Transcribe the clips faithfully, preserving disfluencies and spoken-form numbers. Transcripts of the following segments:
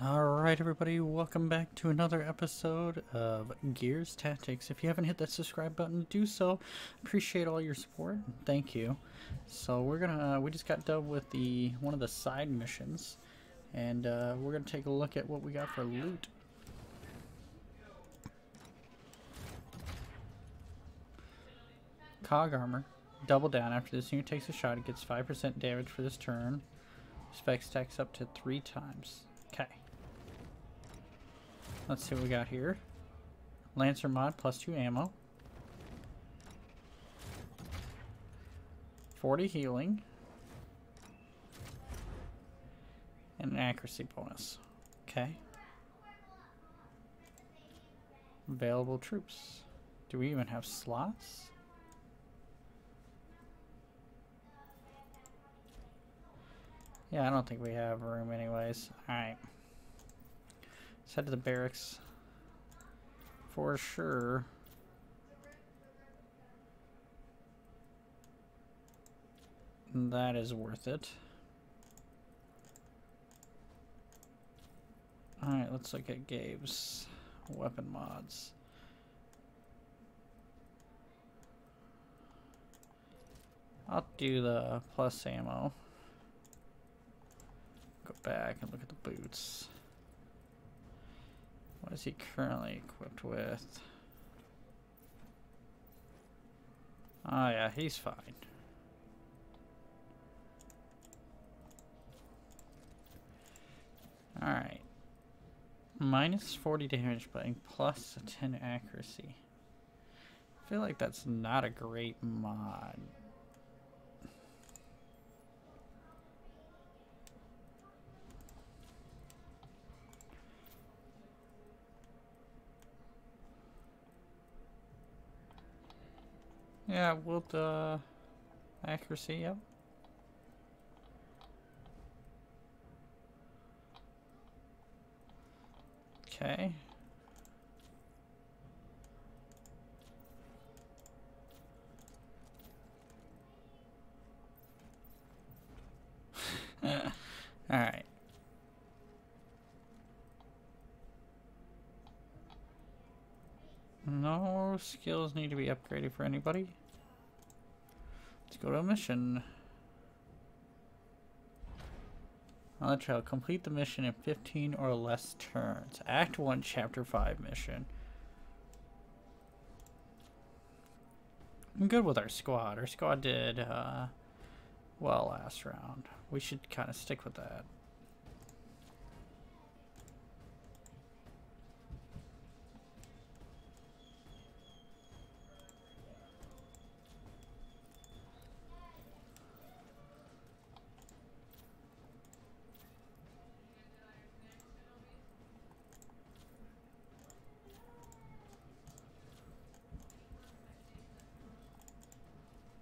Alright everybody, welcome back to another episode of Gears Tactics. If you haven't hit that subscribe button, do so. Appreciate all your support. Thank you. So we're gonna, we just got done with the one of the side missions. And uh, we're gonna take a look at what we got for loot. Cog armor. Double down. After this unit takes a shot, it gets five percent damage for this turn. Spec stacks up to three times. Okay. Let's see what we got here. Lancer mod, plus two ammo. forty healing. And an accuracy bonus. Okay. Available troops. Do we even have slots? Yeah, I don't think we have room anyways. Alright. Let's head to the barracks. For sure. That is worth it. Alright, let's look at Gabe's weapon mods. I'll do the plus ammo. Go back and look at the boots. What is he currently equipped with? Oh yeah, he's fine. Alright. Minus forty damage, but plus ten accuracy. I feel like that's not a great mod. Yeah, with uh, accuracy, yep. Okay. All right. No skills need to be upgraded for anybody. Let's go to a mission. On the trail, complete the mission in fifteen or less turns. Act one, Chapter five mission. I'm good with our squad. Our squad did uh, well last round. We should kind of stick with that.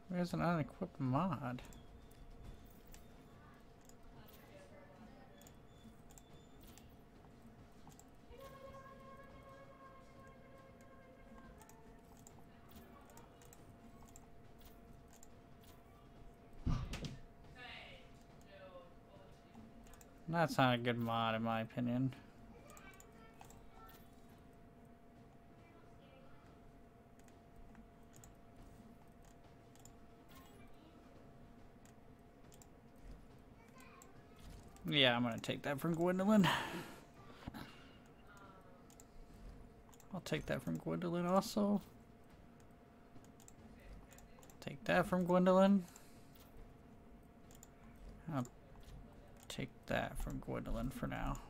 There's an unequipped mod. That's not a good mod in my opinion. Yeah, I'm gonna take that from Gwendolyn. I'll take that from Gwendolyn also. Take that from Gwendolyn. I'll take that from Gwendolyn for now.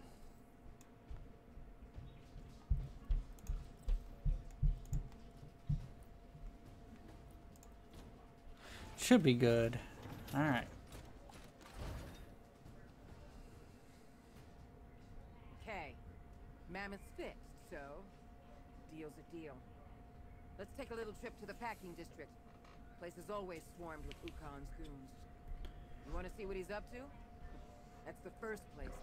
Should be good. Alright. Mammoth's fixed, so deal's a deal. Let's take a little trip to the packing district. Place is always swarmed with Ukkon's goons. You want to see what he's up to? That's the first place to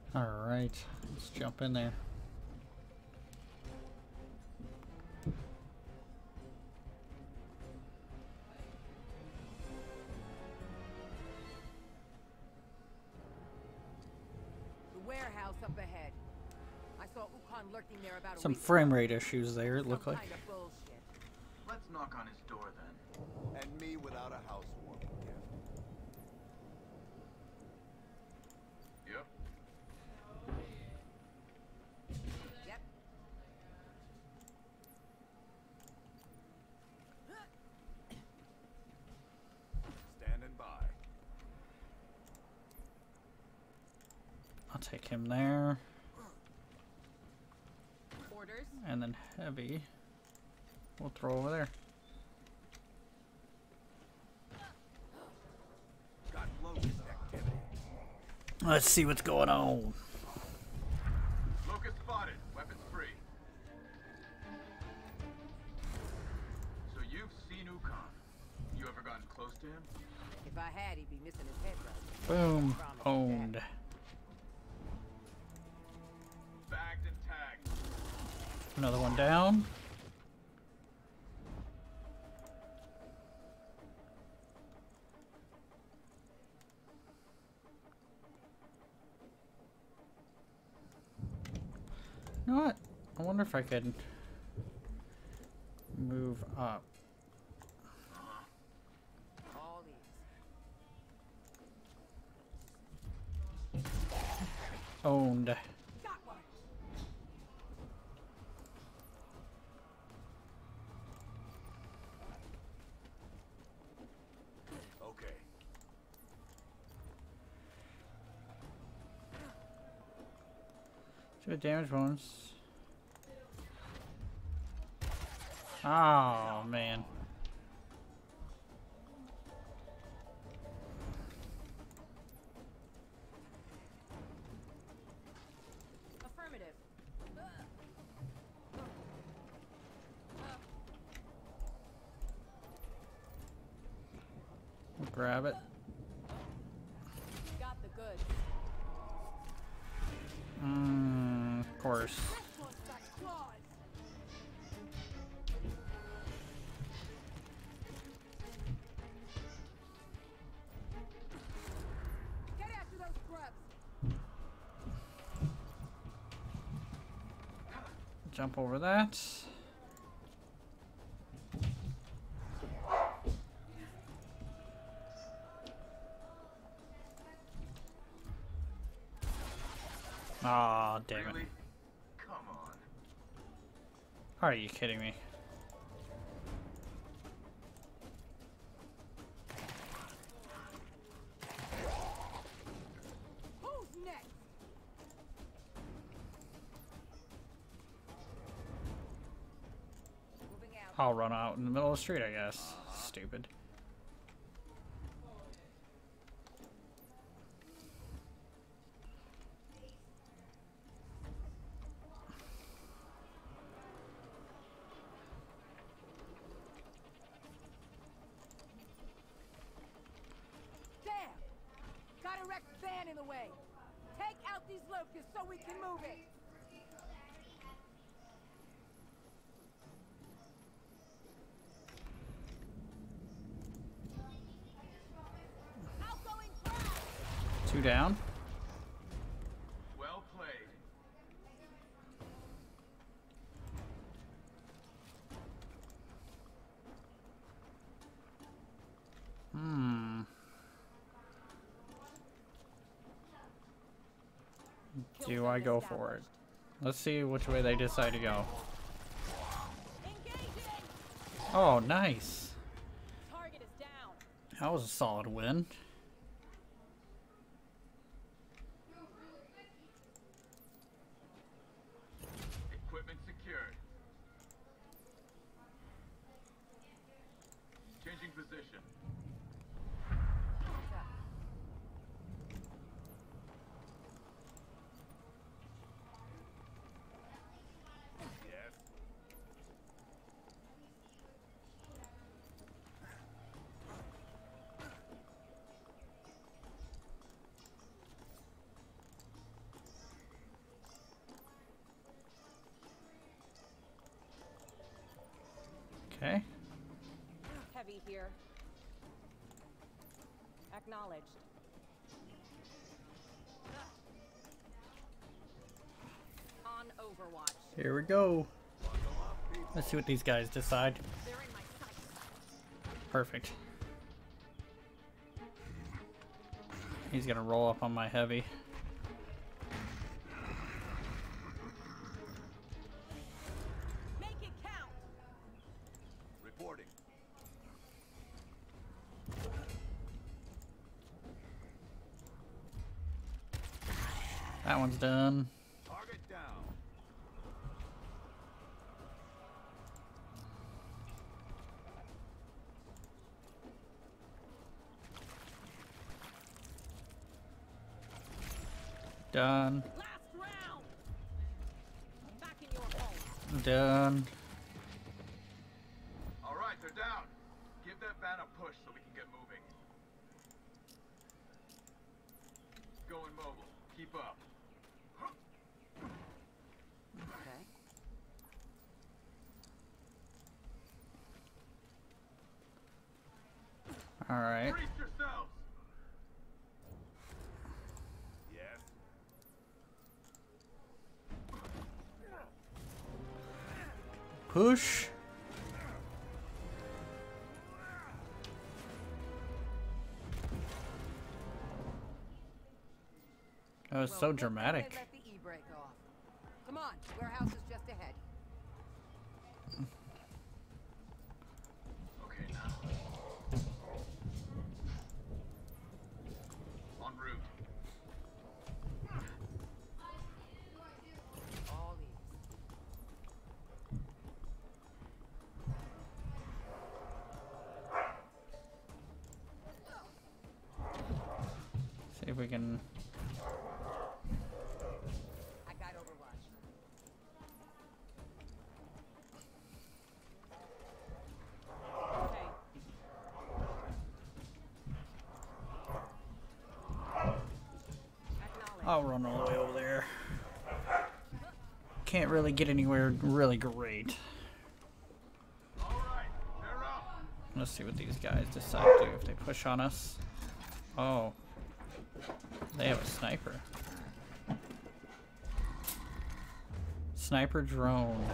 go. Alright, let's jump in there. Some frame rate issues there, it looked like. Let's knock on his door then. And me without a housewarming gift. Yep. Yep. Standing by. I'll take him there. And then heavy, we'll throw over there. Let's see what's going on. Locust spotted, weapons free. So you've seen Ukkon. You ever gotten close to him? If I had, he'd be missing his head right. Boom, owned. Bagged and tagged. Another one down. You know what? I wonder if I could move up. Owned. Two damage ones. Oh man. Affirmative. We'll grab it. Got the goods. Mm. Of course. Get after those grubs. Jump over that. Ah, oh, damn it. Are you kidding me? Who's next? I'll run out in the middle of the street, I guess. Stupid. Two down. Well played. Hmm. Do I go for it? Let's see which way they decide to go. Oh, nice. Target is down. That was a solid win. Okay. Heavy here. Acknowledged. On Overwatch. Here we go. Let's see what these guys decide. Perfect. He's gonna roll up on my heavy. Make it count. Reporting. That one's done. Target down. Done. Last round. Back in your hole. Done. All right, they're down. Give that van a push so we can get moving. Going mobile. Keep up. Okay. All right. Freeze yourselves. Push. That was so dramatic. Let the e-brake off. Come on, warehouse is just ahead. Okay, now. En route. If we can, I got Overwatch. Okay. I'll run all the way over there. Can't really get anywhere really great. All right, they're up. Let's see what these guys decide to do if they push on us. Oh. They have a sniper. Sniper drone.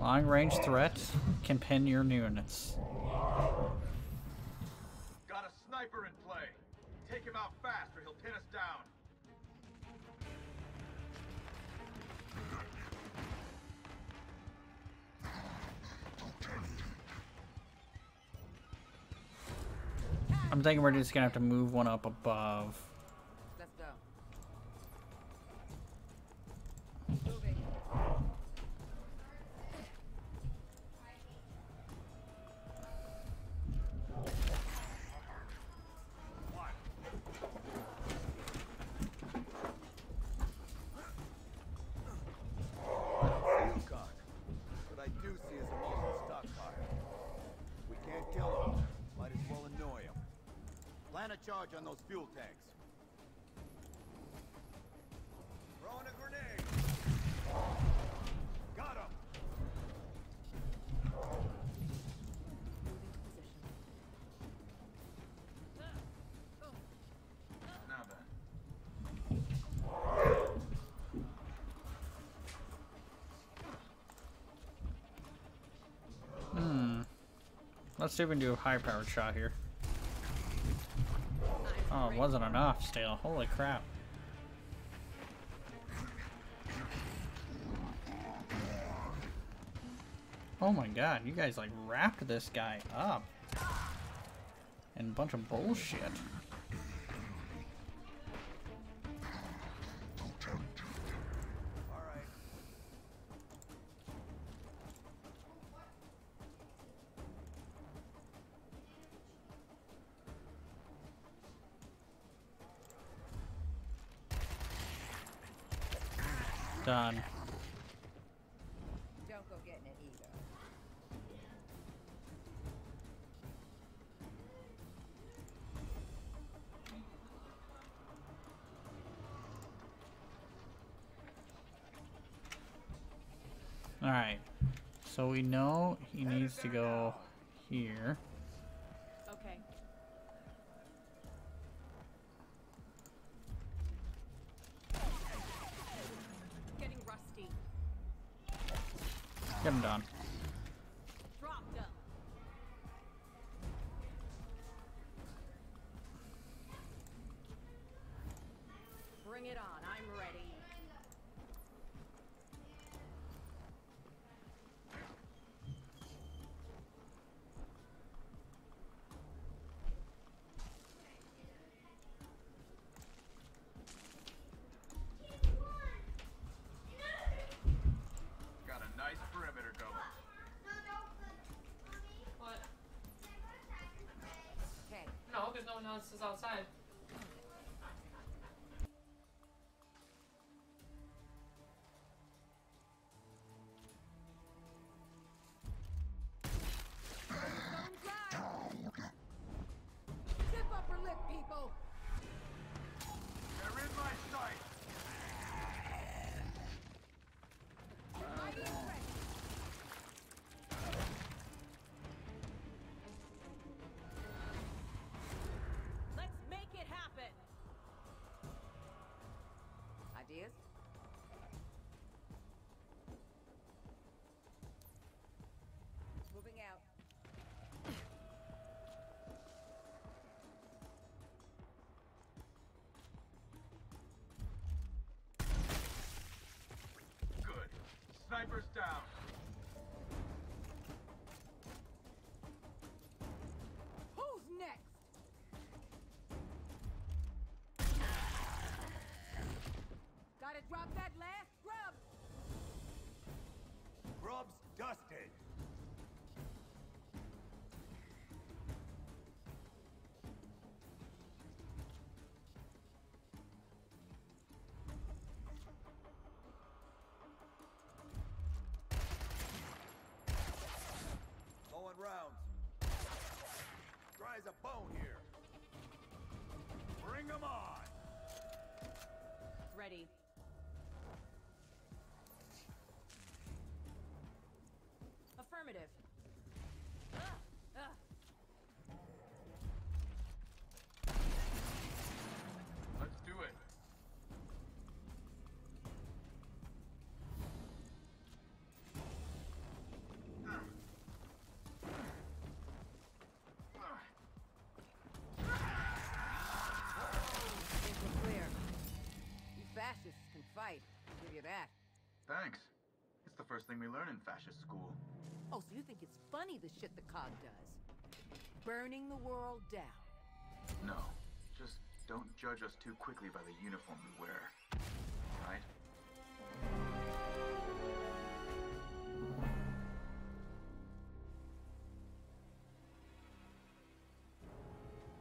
Long range threat can pin your units. Got a sniper in play. Take him out fast or he'll pin us down. I'm thinking we're just gonna have to move one up above. Charge on those fuel tanks. Throwing a grenade. Got him. Now then. Hmm. Let's see if we can do a high-powered shot here. Oh, it wasn't enough still. Holy crap. Oh my god, you guys like wrapped this guy up in a bunch of bullshit. Done. Don't go getting it either. All right. So we know he needs to go here. Okay. Getting rusty. Get him done. Dropped up. Bring it on. I'm ready. This is outside. Snipers down. Who's next? Gotta drop that last grub. Grub's dusted. Rounds. Dry as a bone here. Bring them on. Ready. Affirmative. Uh, uh. Let's do it. Fight. I'll give you that. Thanks. It's the first thing we learn in fascist school. Oh, so you think it's funny the shit the C O G does? Burning the world down. No. Just don't judge us too quickly by the uniform we wear. Right?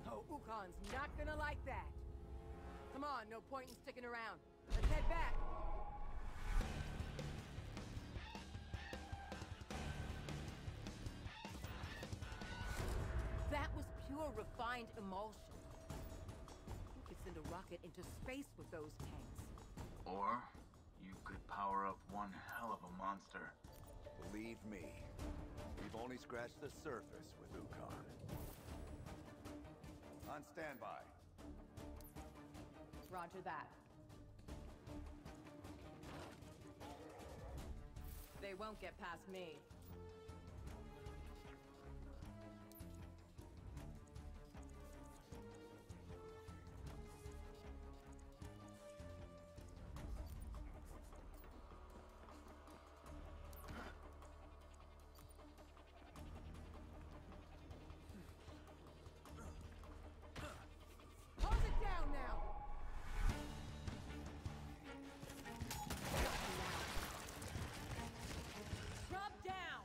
Oh, Ukkon's not gonna like that. Come on, no point in sticking around. Let's head back. That was pure refined emulsion. You could send a rocket into space with those tanks. Or you could power up one hell of a monster. Believe me, we've only scratched the surface with Ukkon. On standby. Roger that. They won't get past me. Drop down!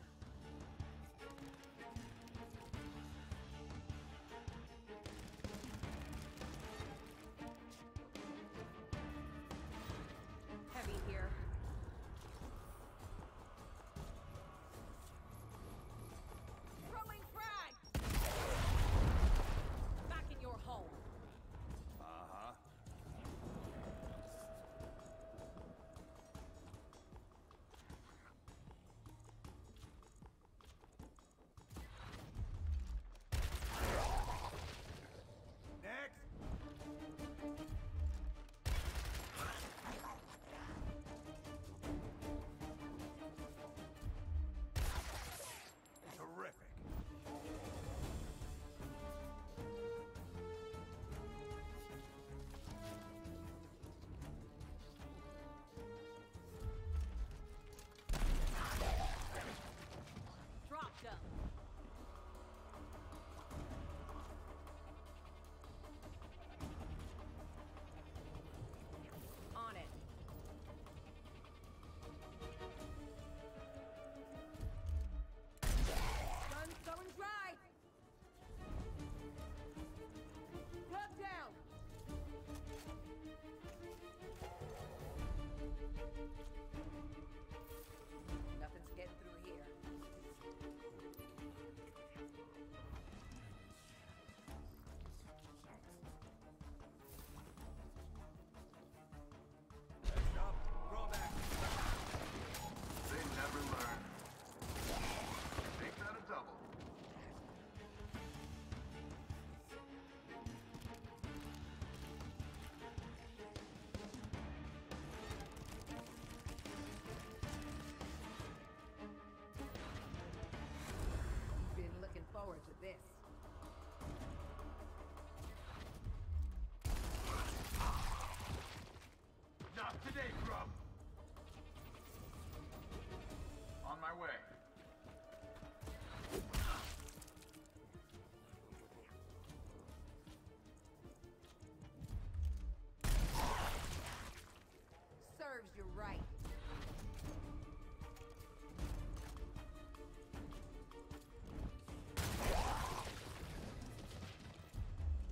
right.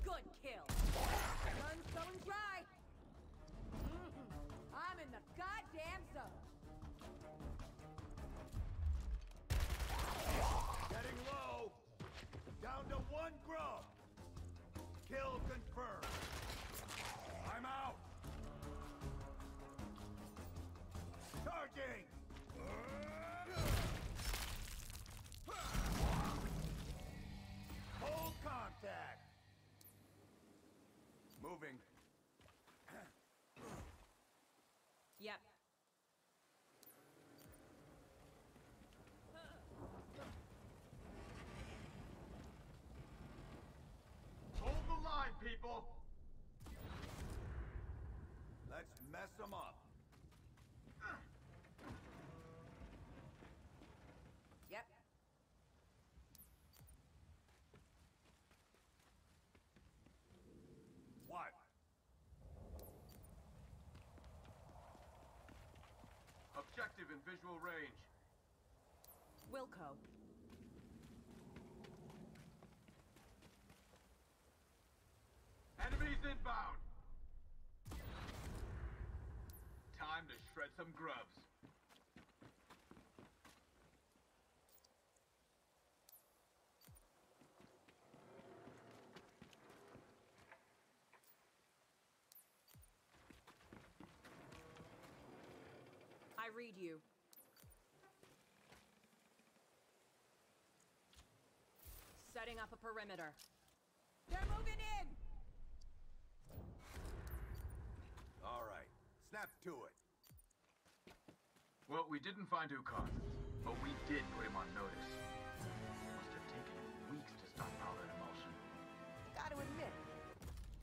Good kill. Guns going dry. Mm-hmm. I'm in the goddamn zone. Getting low. Down to one grub. Kill confirmed. I'm out. Charging. Hold contact. Moving. Yep. Hold the line, people. Let's mess them up. Yep. What? Objective in visual range. Wilco. Enemies inbound. Time to shred some grubs. I read you. Setting up a perimeter. They're moving in! All right, snap to it. Well, we didn't find Ukkon, but we did put him on notice. It must have taken him weeks to stockpile that emotion. Gotta admit,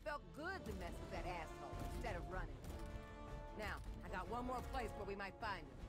felt good to mess with that asshole instead of running. Now, I got one more place where we might find him.